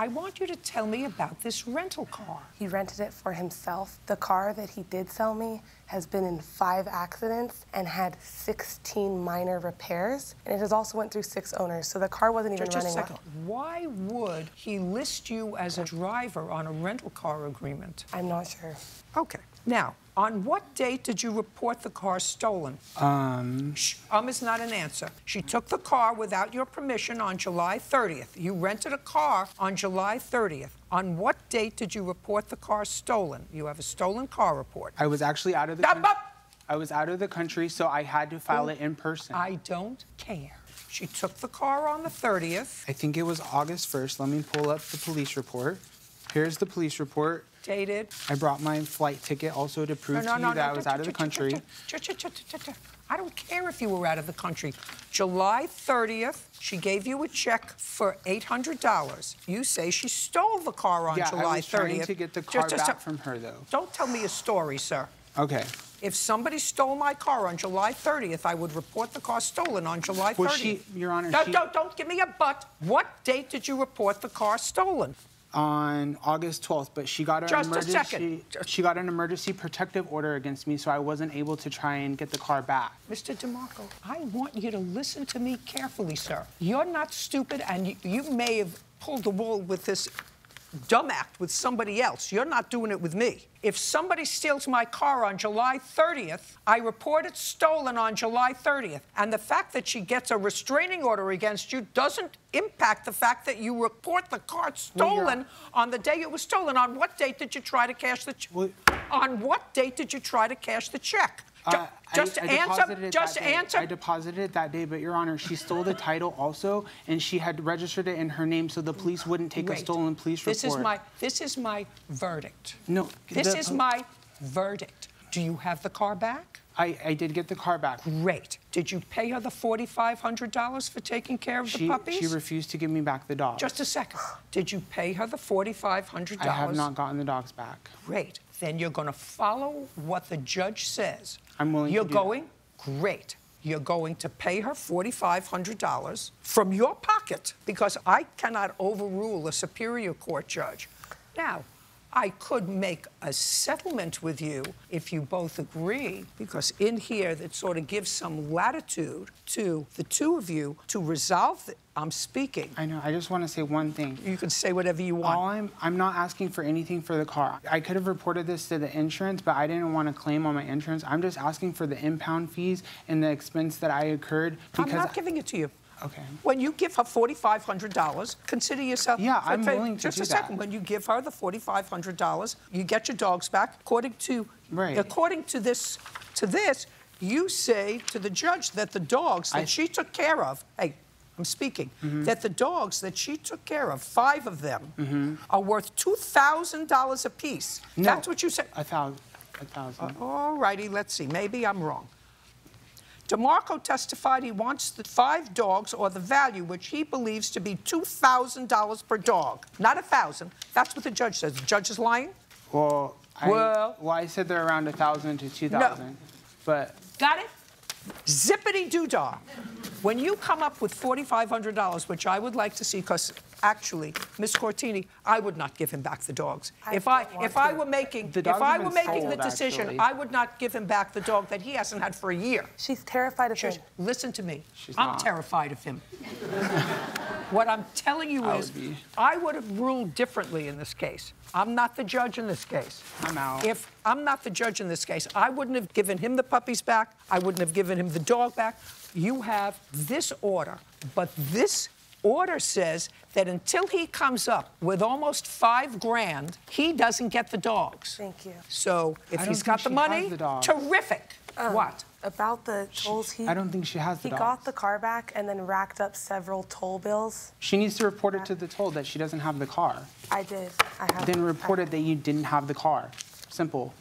I want you to tell me about this rental car. He rented it for himself. The car that he did sell me has been in 5 accidents and had 16 minor repairs. And it has also went through 6 owners, so the car wasn't even running. Just a second. Why would he list you as a driver on a rental car agreement? I'm not sure. Okay. Now, on what date did you report the car stolen? Is not an answer. She took the car without your permission on July 30th. You rented a car on July 30th. On what date did you report the car stolen? You have a stolen car report. I was actually out of the country. I was out of the country, so I had to file it in person. I don't care. She took the car on the 30th. I think it was August 1st. Let me pull up the police report. Here's the police report. Dated. I brought my flight ticket also to prove to you that I was out of the country. I don't care if you were out of the country. July 30th, she gave you a check for $800. You say she stole the car on July 30th. Yeah, I was trying to get the car back from her, though. Don't tell me a story, sir. Okay. If somebody stole my car on July 30th, I would report the car stolen on July 30th. Well, she, Your Honor, don't give me a but. What date did you report the car stolen? On August 12th, but she got an emergency protective order against me, so I wasn't able to try and get the car back. Mr. DeMarco, I want you to listen to me carefully, sir. You're not stupid, and you may have pulled the wool with this dumb act with somebody else. You're not doing it with me. If somebody steals my car on July 30th, I report it stolen on July 30th. And the fact that she gets a restraining order against you doesn't impact the fact that you report the car stolen on the day it was stolen. On what date did you try to cash the check? On what date did you try to cash the check? Just answer. I deposited it that day, but Your Honor, she stole the title also, and she had registered it in her name, so the police wouldn't take a stolen police report. This is my verdict. No. This is my verdict. Do you have the car back? I did get the car back. Great. Did you pay her the $4,500 for taking care of the puppies? She refused to give me back the dogs. Just a second. Did you pay her the $4,500? I have not gotten the dogs back. Great. Then you're going to follow what the judge says. I'm willing to do that. Great. You're going to pay her $4,500 from your pocket because I cannot overrule a superior court judge. Now, I could make a settlement with you if you both agree, because in here that sort of gives some latitude to the two of you to resolve the... I'm speaking. I know. I just want to say one thing. You can say whatever you want. I'm not asking for anything for the car. I could have reported this to the insurance, but I didn't want to claim on my insurance. I'm just asking for the impound fees and the expense that I incurred. I'm not giving it to you. Okay. When you give her $4,500, consider yourself... Yeah, I'm willing to do that. Just a second. When you give her the $4,500, you get your dogs back. According to this, you say to the judge that the dogs that she took care of... Hey, I'm speaking. Mm-hmm. That the dogs that she took care of, 5 of them, are worth $2,000 apiece. No, that's what you said. $1,000. All righty, let's see. Maybe I'm wrong. DeMarco testified he wants the 5 dogs, or the value, which he believes to be $2,000 per dog. Not $1,000. That's what the judge says. The judge is lying? Well, I said they're around $1,000 to $2,000. No. But... Got it? Zippity-doo-dah. When you come up with $4,500, which I would like to see, because actually, Miss Cortini, I would not give him back the dogs. If I were making the decision, I would not give him back the dog that he hasn't had for a year. She's terrified of him. Listen to me. I'm terrified of him. What I'm telling you is, I would have ruled differently in this case. I'm not the judge in this case. I'm out. If I'm not the judge in this case, I wouldn't have given him the puppies back. I wouldn't have given him the dog back. You have this order, but this order says that until he comes up with almost $5,000, he doesn't get the dogs. Thank you. So if he's got the money, terrific. What? About the tolls, I don't think she has the dogs. He got the car back and then racked up several toll bills. She needs to report it to the toll that she doesn't have the car. I did. I have. Then reported that you didn't have the car. Simple.